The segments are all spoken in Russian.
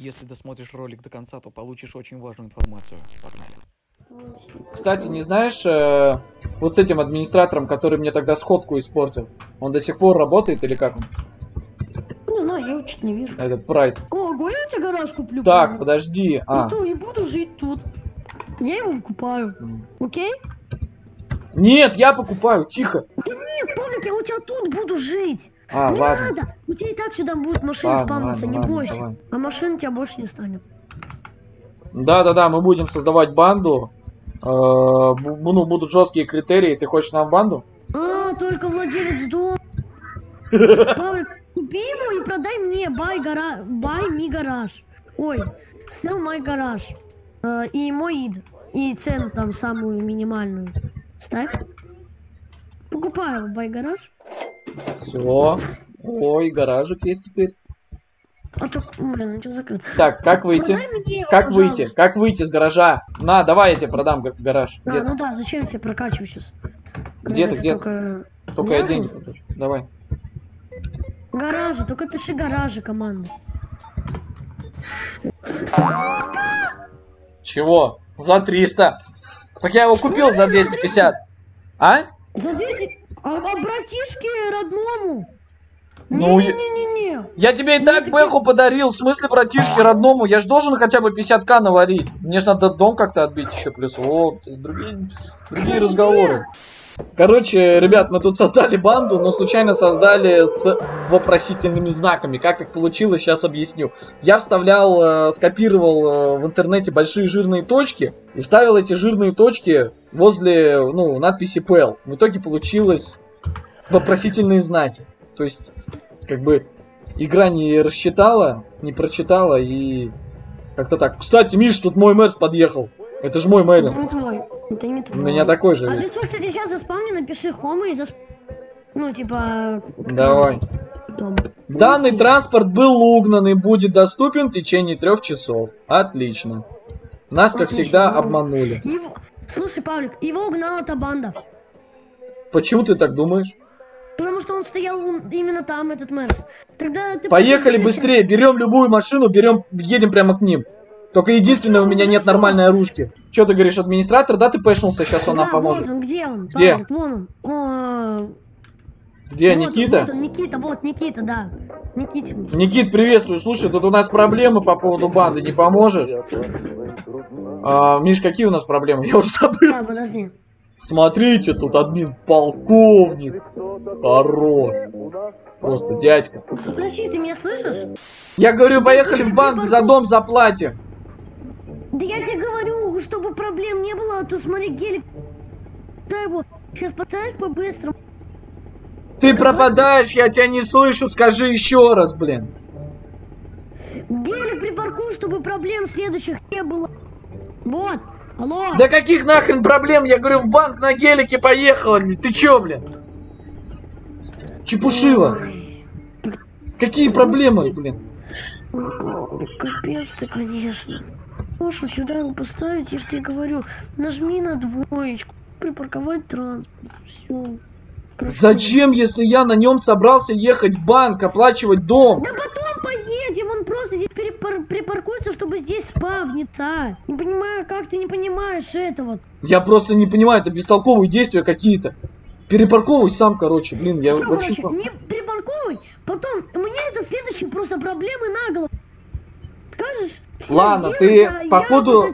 Если досмотришь ролик до конца, то получишь очень важную информацию. Погнали. Кстати, не знаешь, вот с этим администратором, который мне тогда сходку испортил, он до сих пор работает или как он? Не знаю, я его чуть не вижу. Этот Прайд. Ого, я тебе гараж куплю. Так, подожди. А то не буду жить тут. Я его покупаю. Окей? Нет, я покупаю, тихо. Да нет, Павлик, я у тебя тут буду жить. А, не ладно. Надо. У тебя и так сюда будут машины спавниться, не бойся. Давай. А машин у тебя больше не станет. Да-да-да, мы будем создавать банду. Ну, будут жесткие критерии. Ты хочешь нам банду? А, только владелец дома. Павлик, купи его и продай мне. Buy me гараж. Ой, sell my гараж. И мой ид. И цену там самую минимальную. Ставь. Покупаю buy гараж. Все. Ой, гаражик есть теперь. А то, блин, что закрыто? Так, как выйти? Его, как выйти? Как выйти с гаража? На, давай я тебе продам гараж. А, ну да, зачем я тебе прокачиваю сейчас? Где ты, где ты? Только я деньги потрачу. Давай. Гаражи, только пиши гаражи, команду. Чего? За 300. Так я его купил за 250. А? За 250. А братишке родному. Ну, не-не-не-не. Я тебе и так Бэху подарил. В смысле, братишке родному? Я же должен хотя бы 50к наварить. Мне же надо дом как-то отбить еще плюс. Вот, другие разговоры. Короче, ребят, мы тут создали банду, но случайно создали с вопросительными знаками. Как так получилось, сейчас объясню. Я вставлял, скопировал в интернете большие жирные точки и вставил эти жирные точки возле, ну, надписи PL. В итоге получилось вопросительные знаки. То есть, как бы, игра не рассчитала, не прочитала и как-то так. Кстати, Миш, тут мой Мерс подъехал. Это же мой Мэрин. Это не твой. У меня такой же. А ты свой, кстати, сейчас заспавни, напиши хома и засп... Ну, типа... Давай. Дом. Данный транспорт был угнан и будет доступен в течение 3 часов. Отлично. Нас, как всегда, обманули. Его... Слушай, Павлик, его угнала та банда. Почему ты так думаешь? Потому что он стоял именно там, этот Мерс. Тогда ты... Поехали быстрее, берем любую машину, берем, едем прямо к ним. Только единственное, у меня нет нормальной оружки. Че ты говоришь, администратор? Да, ты пэшнулся, сейчас он нам поможет. Вот он, где он? Где? Павлик, вон он. Где, вот Никита? Он, вот он, Никита, вот, Никита, да. Никит. Никит, приветствую. Слушай, тут у нас проблемы по поводу банды, не поможешь? А, Миш, какие у нас проблемы? Я уже забыл. Да, подожди. Смотрите, тут админ полковник. Хорош. Просто дядька. Спроси, ты меня слышишь? Я говорю, поехали в банк, за дом заплатим. Да я тебе говорю, чтобы проблем не было, а то смотри, гелик. Да его сейчас поставь по-быстрому. Ты пропадаешь, я тебя не слышу, скажи еще раз, блин. Гелик припаркуй, чтобы проблем следующих не было. Вот, алло. Да каких нахрен проблем, я говорю, в банк на гелике поехали, ты че, блин? Чепушила. Какие проблемы, блин? Капец ты, конечно. Лошу сюда поставить, я же тебе говорю, нажми на двоечку, припарковать транспорт, все. Зачем, если я на нем собрался ехать в банк, оплачивать дом? Да потом поедем, он просто здесь припаркуется, чтобы здесь спавниться. Не понимаю, как ты не понимаешь этого. Я просто не понимаю, это бестолковые действия какие-то. Перепарковывай сам, короче, блин, я всё, вообще... Короче, не перепарковывай, потом, мне это следующие просто проблемы на голову. Скажешь, ладно, ты, походу,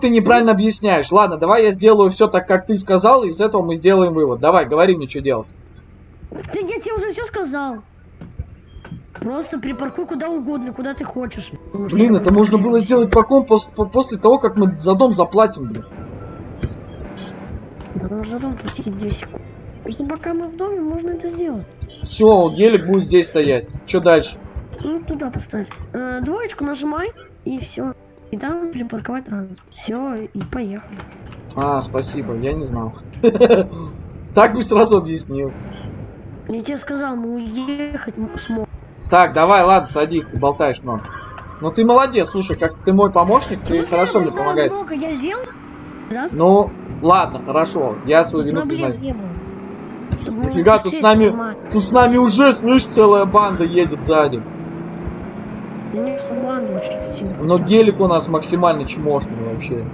ты неправильно объясняешь. Ладно, давай я сделаю все так, как ты сказал, и из этого мы сделаем вывод. Давай, говори мне, что делать. Да я тебе уже все сказал. Просто припаркуй куда угодно, куда ты хочешь. Блин, это можно было сделать после того, как мы за дом заплатим, блин. Потому что за дом платили 10 секунд. Просто пока мы в доме, можно это сделать. Все, гелик будет здесь стоять. Что дальше? Ну, туда поставь. Двоечку нажимай, и все. И там припарковать транспорт. Все, и поехали. А, спасибо, я не знал. Так бы сразу объяснил. Я тебе сказал, мы уехать смог. Так, давай, ладно, садись, ты болтаешь много. Ну ты молодец, слушай, как ты мой помощник, ты хорошо мне помогаешь. Я сделал? Ну, ладно, хорошо, я свою вину признаю. Нифига, тут с нами уже, слышь, целая банда едет сзади. Но гелик у нас максимально чмошный вообще.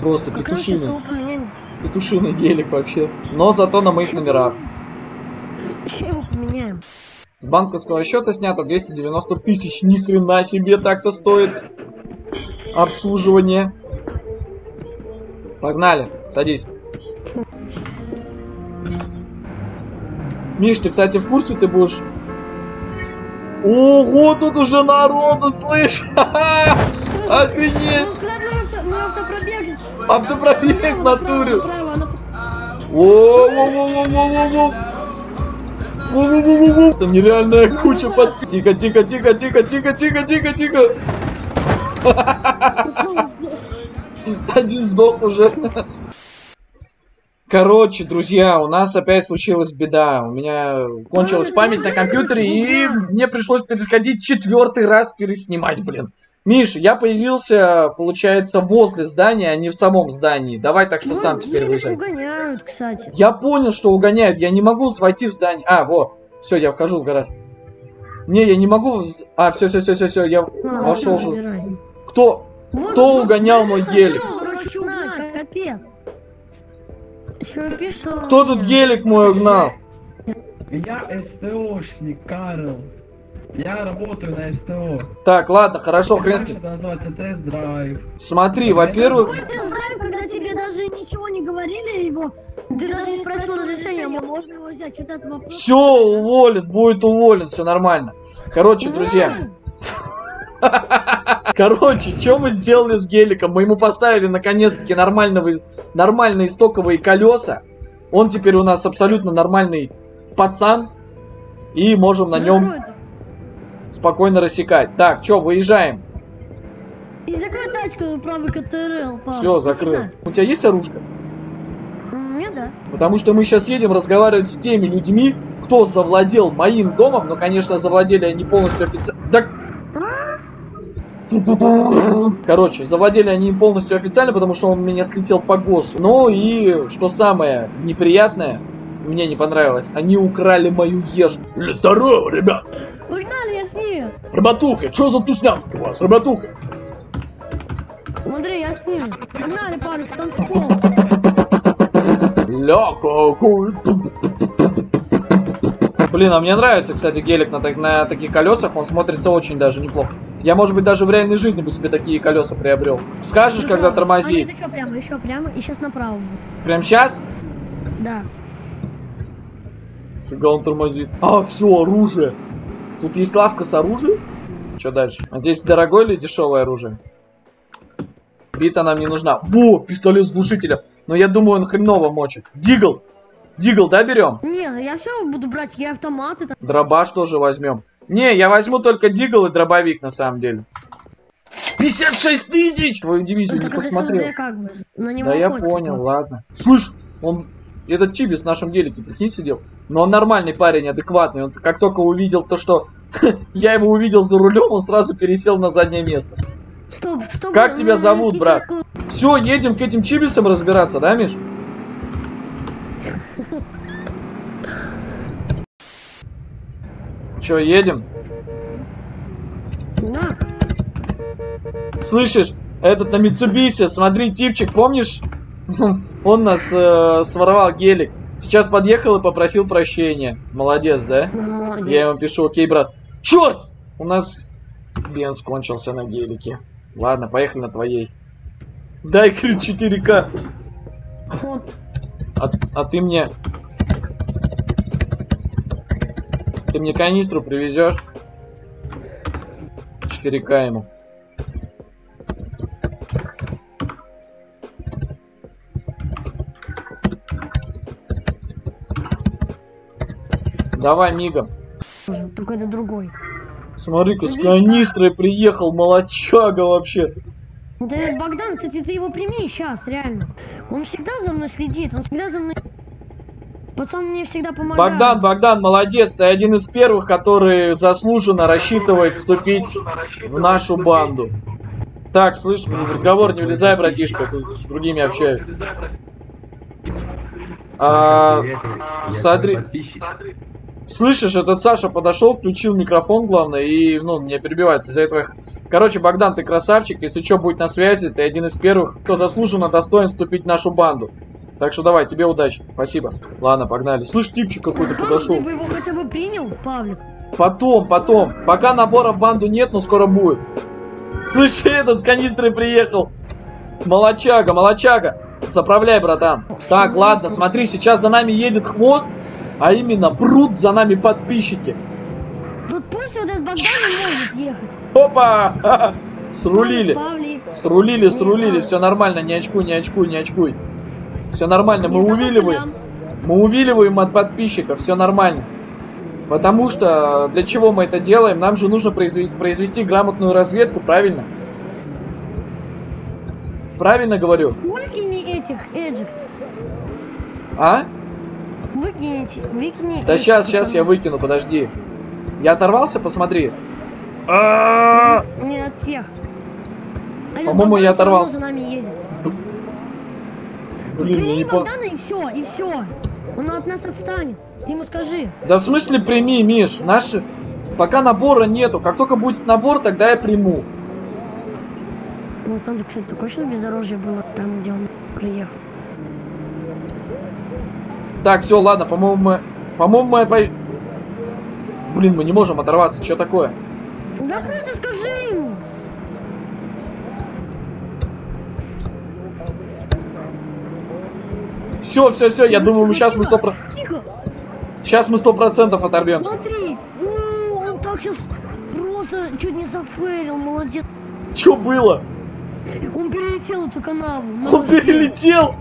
Просто петушиный. Петушиный гелик вообще. Но зато на моих номерах. Еще его поменяем. С банковского счета снято 290 тысяч. Ни хрена себе, так-то стоит обслуживание. Погнали, садись. Миш, ты, кстати, в курсе, ты будешь... Ого, тут уже народу, слышь! Охренеть! Автопробег на туре! Во-во-во-во-во-во-во! Там нереальная куча под... Тихо-тихо-тихо-тихо-тихо-тихо-тихо-тихо! Один сдох уже. Короче, друзья, у нас опять случилась беда. У меня кончилась память на компьютере, и мне пришлось пересходить 4-й раз переснимать, блин. Миш, я появился, получается, возле здания, а не в самом здании. Давай так, что ну, сам теперь выезжай. Угоняют, кстати. Я понял, что угоняют. Я не могу войти в здание. А, вот. Все, я вхожу в гараж. Не, я не могу... А, все, я вошел. Кто? Кто угонял мой гелик? Кто тут гелик мой угнал? Я СТОшник, Карл. Я работаю на СТО. Так, ладно, хорошо, хрен с ним. Смотри, во-первых... Какой тест-драйв, когда тебе даже ничего не говорили его? Ты даже не спросил разрешения, можно его взять, читать вопрос. Все, уволит, будет уволен, все нормально. Короче, друзья... Короче, что мы сделали с геликом? Мы ему поставили наконец-таки нормальные стоковые колеса. Он теперь у нас абсолютно нормальный пацан. И можем на нем спокойно рассекать. Так, что, выезжаем. И закрой тачку, правый КТРЛ. Все, закрыл. У тебя есть оружка? Нет, да. Потому что мы сейчас едем разговаривать с теми людьми, кто завладел моим домом. Но, конечно, завладели они полностью официально. Да... Короче, завладели они им полностью официально, потому что он меня слетел по ГОСу. Ну и, что самое неприятное, мне не понравилось, они украли мою ешку. Здорово, ребят! Погнали, я с ними! Работуха, что за туснянство у вас, работуха? Смотри, я с ними. Погнали, парень, там с пол. Ля, какой... Блин, а мне нравится, кстати, гелик на таких колесах, он смотрится очень даже неплохо. Я, может быть, даже в реальной жизни бы себе такие колеса приобрел. Скажешь, направо, когда тормози. А нет, еще прямо, и сейчас направо. Прям сейчас? Да. Фига он тормозит. А, все, оружие. Тут есть лавка с оружием? Что дальше? А здесь дорогое или дешевое оружие? Бита нам не нужна. Во, пистолет с глушителем. Но я думаю, он хреново мочит. Дигл! Дигл, да, берем? Нет, я все буду брать, я автоматы. Дробаш тоже возьмем. Не, я возьму только дигл и дробовик, на самом деле. 56 тысяч! Твою дивизию не посмотрел. Как бы, на него да охотится, я понял, ладно. Слышь, он... Этот Чиби с нашим гелике, прикинь, сидел. Но он нормальный парень, адекватный. Он как только увидел то, что... я его увидел за рулем, он сразу пересел на заднее место. Стоп, что... Как тебя зовут, брат? Все, едем к этим Чибисам разбираться, да, Миш? Че, едем? Да. Слышишь, этот на Митсубисе, смотри, типчик, помнишь? Он нас своровал гелик. Сейчас подъехал и попросил прощения. Молодец, да? Молодец. Я ему пишу, окей, брат. Черт! У нас бенз кончился на гелике. Ладно, поехали на твоей. Дай, крит, 4К. А ты мне... Ты мне канистру привезешь? 4К ему. Давай мигом. Только это другой. Смотри-ка, с канистрой приехал, молодчага вообще. Да, Богдан, кстати, ты его прими сейчас, реально. Он всегда за мной следит, он всегда за мной... Пацан мне всегда помогает. Богдан, Богдан, молодец, ты один из первых, который заслуженно рассчитывает вступить в нашу банду. Так, слышь, в разговор не влезай, братишка, ты с другими общаюсь. Садри... Слышишь, этот Саша подошел, включил микрофон, главное, и, ну, меня перебивает из-за этого. Короче, Богдан, ты красавчик, если что, будь на связи, ты один из первых, кто заслуженно достоин вступить в нашу банду. Так что давай, тебе удачи. Спасибо. Ладно, погнали. Слышь, типчик какой-то подошел. Ты бы его хотя бы принял, Павлик? Потом. Пока набора в банду нет, но скоро будет. Слышь, этот с канистрой приехал. Молочага. Заправляй, братан. Так, ладно, смотри, сейчас за нами едет хвост, а именно прут за нами подписчики. Вот пусть вот этот Богдан не может ехать. Опа! Срулили, все нормально, не очкуй. Все нормально, мы увиливаем от подписчиков, все нормально. Потому что для чего мы это делаем? Нам же нужно произвести грамотную разведку, правильно? Правильно говорю? Выкини этих эджект. А? Выкини. Да сейчас я выкину, подожди. Я оторвался, посмотри. Не от всех. По-моему, я оторвался. Блин, прими Богдана и все. Он от нас отстанет. Ты ему скажи. Да в смысле прими, Миш? Наши... Пока набора нету. Как только будет набор, тогда я приму. Ну там, кстати, такое что бездорожье было, там, где он приехал. Так, все, ладно, по-моему, мы... Блин, мы не можем оторваться, что такое? Да просто скажи ему. Все, я думаю, сейчас мы 100% оторвемся. Смотри, он так сейчас просто чуть не зафейлил, молодец. Что было? Он перелетел эту канаву. Он перелетел?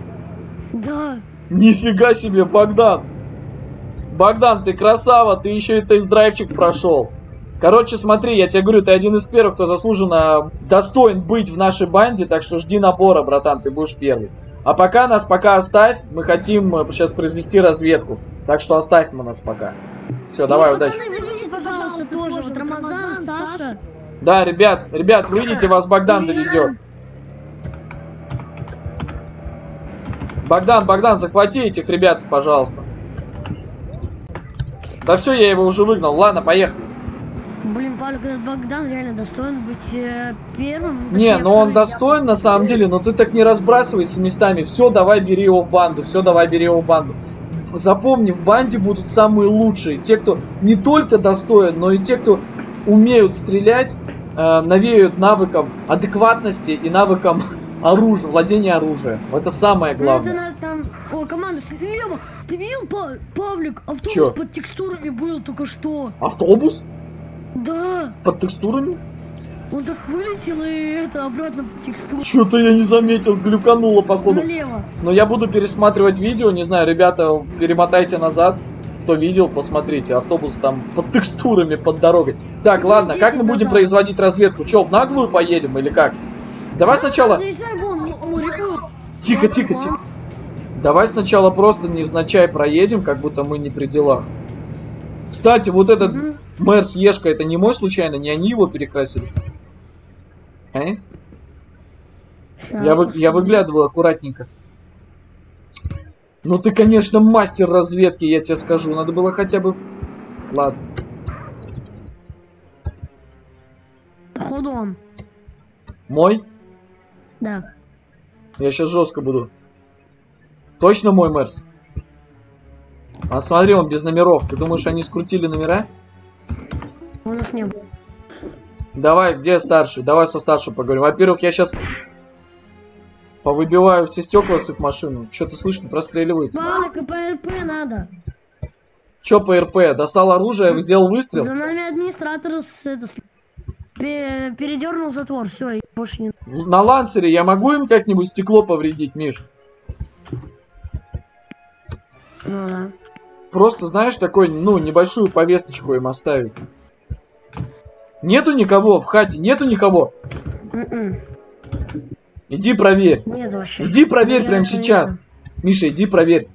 Да. Нифига себе, Богдан. Богдан, ты красава, ты еще и тест-драйвчик прошел. Короче, смотри, я тебе говорю, ты один из первых, кто заслуженно достоин быть в нашей банде, так что жди набора, братан, ты будешь первый. А пока нас пока оставь, мы хотим сейчас произвести разведку, так что оставь нас пока. Все, давай, удачи. Пацаны, пожалуйста, тоже, вот Рамазан, Саша. Да, ребят, вы видите, вас Богдан довезет. Богдан, захвати этих ребят, пожалуйста. Да все, я его уже выгнал, ладно, поехали. Блин, Богдан реально достоин быть первым. Не, ну он достоин на самом деле, но ты так не разбрасывайся местами. Все, давай бери его в банду, Запомни, в банде будут самые лучшие. Те, кто не только достоин, но и те, кто умеют стрелять, навеют навыком адекватности и навыком оружия, владения оружием. Это самое главное. О, команда слева. Ты видел, Павлик, автобус под текстурами был только что. Автобус? Да. Под текстурами? Он так вылетел и это обратно под текстуру. Что-то я не заметил, глюкануло походу. Налево. Но я буду пересматривать видео, не знаю, ребята, перемотайте назад. Кто видел, посмотрите, автобус там под текстурами, под дорогой. Так, ладно, как мы будем производить разведку? Че, в наглую поедем или как? Давай сначала... Тихо. Давай сначала просто невзначай проедем, как будто мы не при делах. Кстати, вот этот мэр с Ешкой, это не мой случайно, не они его перекрасили? Я выглядываю аккуратненько. Ну ты, конечно, мастер разведки, я тебе скажу. Надо было хотя бы... Ладно. Походу он. Мой? Да. Я сейчас жестко буду. Точно мой, Мерс? А смотри, он без номеров. Ты думаешь, они скрутили номера? У нас не было. Давай, где старший? Давай со старшим поговорим. Во-первых, я сейчас повыбиваю все стекла с их машину. Что-то слышно, простреливается. Палка по РП надо. Че по РП? Достал оружие, сделал выстрел. За нами администратор передернул затвор. Все, больше не. На лансере я могу им как-нибудь стекло повредить, Миш? Ну, просто, знаешь, такой, ну, небольшую повесточку им оставить. Нету никого в хате, нету никого. Иди проверь. Нет, вообще. Иди проверь прямо сейчас. Миша, иди проверь.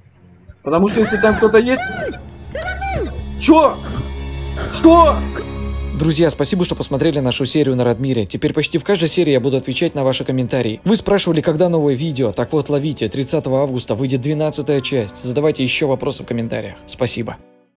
Потому что если там кто-то есть... Чё? Что? Друзья, спасибо, что посмотрели нашу серию на Радмире. Теперь почти в каждой серии я буду отвечать на ваши комментарии. Вы спрашивали, когда новое видео? Так вот, ловите, 30 августа выйдет 12-я часть. Задавайте еще вопросы в комментариях. Спасибо.